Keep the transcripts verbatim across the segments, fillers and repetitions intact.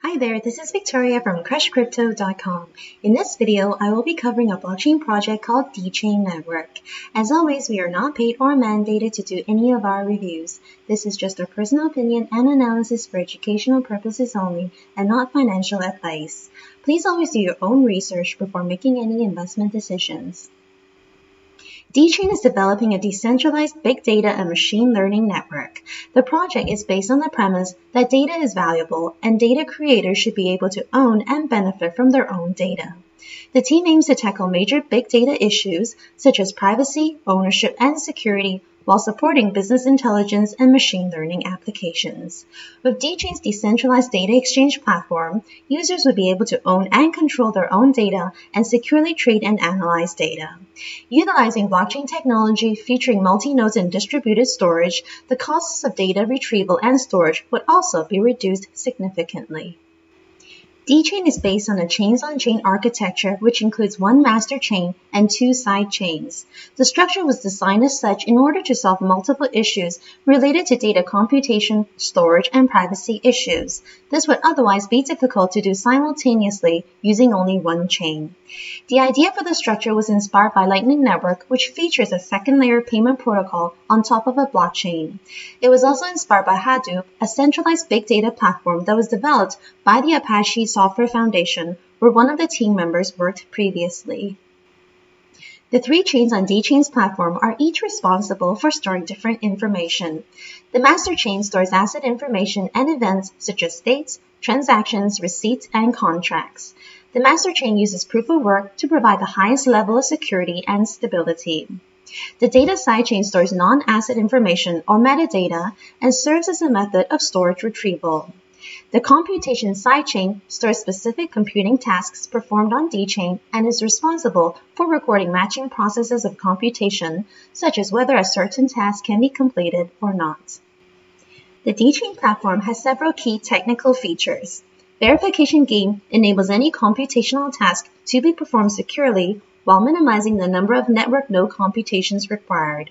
Hi there, this is Victoria from Crush Crypto dot com. In this video, I will be covering a blockchain project called DxChain Network. As always, we are not paid or mandated to do any of our reviews. This is just our personal opinion and analysis for educational purposes only and not financial advice. Please always do your own research before making any investment decisions. DxChain is developing a decentralized big data and machine learning network. The project is based on the premise that data is valuable and data creators should be able to own and benefit from their own data. The team aims to tackle major big data issues such as privacy, ownership, and security, while supporting business intelligence and machine learning applications. With DxChain's decentralized data exchange platform, users would be able to own and control their own data and securely trade and analyze data. Utilizing blockchain technology featuring multi-nodes and distributed storage, the costs of data retrieval and storage would also be reduced significantly. DxChain is based on a chains-on-chain architecture, which includes one master chain and two side chains. The structure was designed as such in order to solve multiple issues related to data computation, storage, and privacy issues. This would otherwise be difficult to do simultaneously using only one chain. The idea for the structure was inspired by Lightning Network, which features a second-layer payment protocol on top of a blockchain. It was also inspired by Hadoop, a centralized big data platform that was developed by the Apache Software Foundation, where one of the team members worked previously. The three chains on DxChain's platform are each responsible for storing different information. The master chain stores asset information and events such as states, transactions, receipts, and contracts. The master chain uses proof of work to provide the highest level of security and stability. The data sidechain stores non-asset information or metadata and serves as a method of storage retrieval. The computation sidechain stores specific computing tasks performed on DxChain and is responsible for recording matching processes of computation, such as whether a certain task can be completed or not. The DxChain platform has several key technical features. Verification Game enables any computational task to be performed securely while minimizing the number of network node computations required.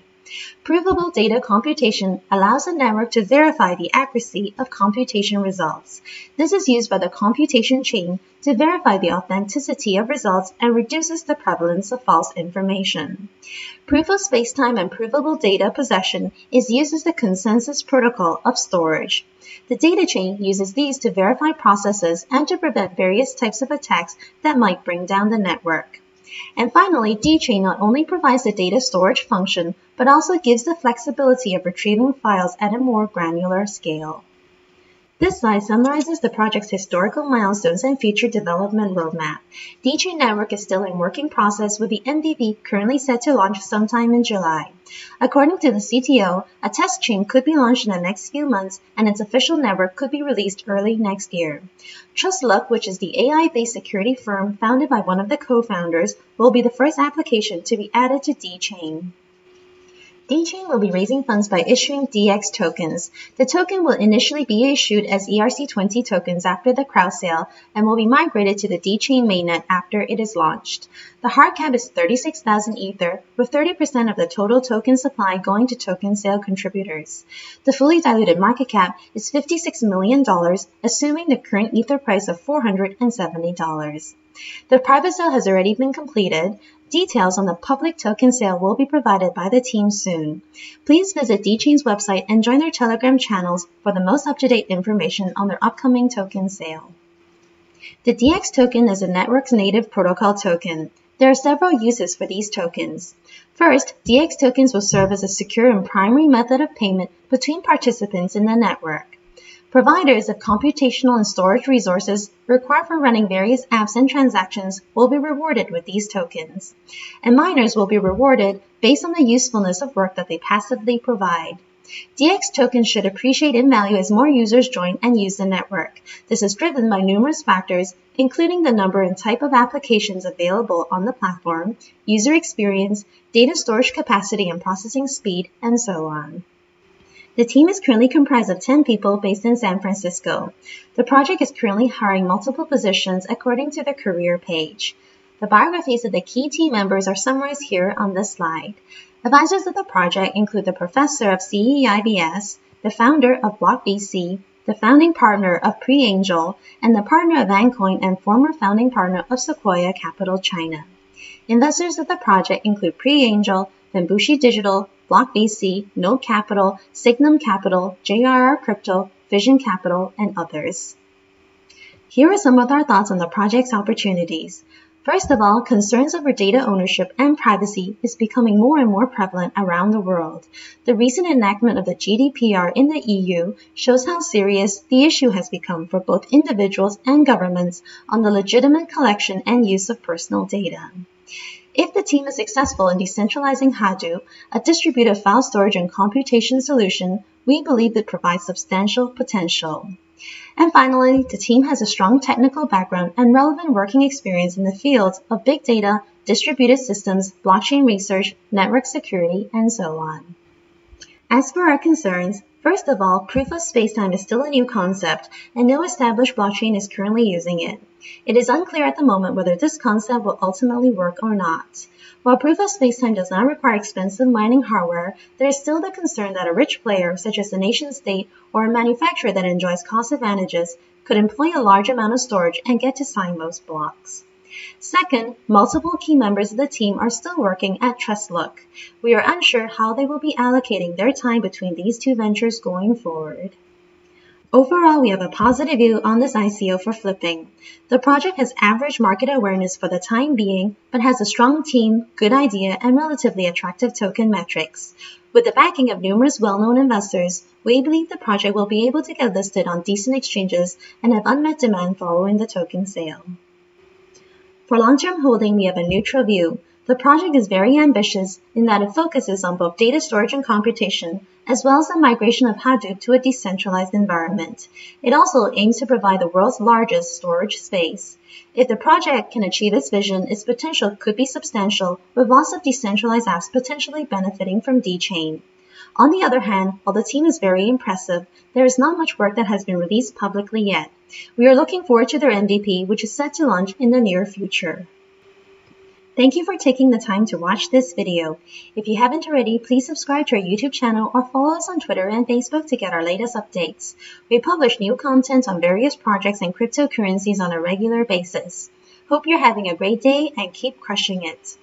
Provable data computation allows the network to verify the accuracy of computation results. This is used by the computation chain to verify the authenticity of results and reduces the prevalence of false information. Proof of spacetime and provable data possession is used as the consensus protocol of storage. The data chain uses these to verify processes and to prevent various types of attacks that might bring down the network. And finally, DxChain not only provides the data storage function, but also gives the flexibility of retrieving files at a more granular scale. This slide summarizes the project's historical milestones and future development roadmap. DxChain Network is still in working process with the M V P currently set to launch sometime in July. According to the C T O, a test chain could be launched in the next few months and its official network could be released early next year. Trustlook, which is the A I-based security firm founded by one of the co-founders, will be the first application to be added to DxChain. DxChain will be raising funds by issuing D X tokens. The token will initially be issued as E R C twenty tokens after the crowd sale and will be migrated to the DxChain mainnet after it is launched. The hard cap is thirty-six thousand Ether, with thirty percent of the total token supply going to token sale contributors. The fully diluted market cap is fifty-six million dollars, assuming the current Ether price of four hundred seventy dollars. The private sale has already been completed. Details on the public token sale will be provided by the team soon. Please visit DxChain's website and join their Telegram channels for the most up-to-date information on their upcoming token sale. The D X token is a network's native protocol token. There are several uses for these tokens. First, D X tokens will serve as a secure and primary method of payment between participants in the network. Providers of computational and storage resources required for running various apps and transactions will be rewarded with these tokens, and miners will be rewarded based on the usefulness of work that they passively provide. D X tokens should appreciate in value as more users join and use the network. This is driven by numerous factors, including the number and type of applications available on the platform, user experience, data storage capacity and processing speed, and so on. The team is currently comprised of ten people based in San Francisco. The project is currently hiring multiple positions according to the career page. The biographies of the key team members are summarized here on this slide. Advisors of the project include the professor of C E I B S, the founder of BlockVC, the founding partner of PreAngel and the partner of AnCoin and former founding partner of Sequoia Capital China. Investors of the project include PreAngel, Bambushi Digital, BlockVC, Node Capital, Signum Capital, J R R Crypto, Vision Capital, and others. Here are some of our thoughts on the project's opportunities. First of all, concerns over data ownership and privacy is becoming more and more prevalent around the world. The recent enactment of the G D P R in the E U shows how serious the issue has become for both individuals and governments on the legitimate collection and use of personal data. If the team is successful in decentralizing Hadoop, a distributed file storage and computation solution, we believe it provides substantial potential. And finally, the team has a strong technical background and relevant working experience in the fields of big data, distributed systems, blockchain research, network security, and so on. As for our concerns, first of all, proof of spacetime is still a new concept, and no established blockchain is currently using it. It is unclear at the moment whether this concept will ultimately work or not. While proof of spacetime does not require expensive mining hardware, there is still the concern that a rich player, such as a nation-state or a manufacturer that enjoys cost advantages, could employ a large amount of storage and get to sign most blocks. Second, multiple key members of the team are still working at Trustlook. We are unsure how they will be allocating their time between these two ventures going forward. Overall, we have a positive view on this I C O for flipping. The project has average market awareness for the time being, but has a strong team, good idea, and relatively attractive token metrics. With the backing of numerous well-known investors, we believe the project will be able to get listed on decent exchanges and have unmet demand following the token sale. For long-term holding, we have a neutral view. The project is very ambitious in that it focuses on both data storage and computation, as well as the migration of Hadoop to a decentralized environment. It also aims to provide the world's largest storage space. If the project can achieve its vision, its potential could be substantial, with lots of decentralized apps potentially benefiting from DxChain. On the other hand, while the team is very impressive, there is not much work that has been released publicly yet. We are looking forward to their M V P, which is set to launch in the near future. Thank you for taking the time to watch this video. If you haven't already, please subscribe to our YouTube channel or follow us on Twitter and Facebook to get our latest updates. We publish new content on various projects and cryptocurrencies on a regular basis. Hope you're having a great day and keep crushing it.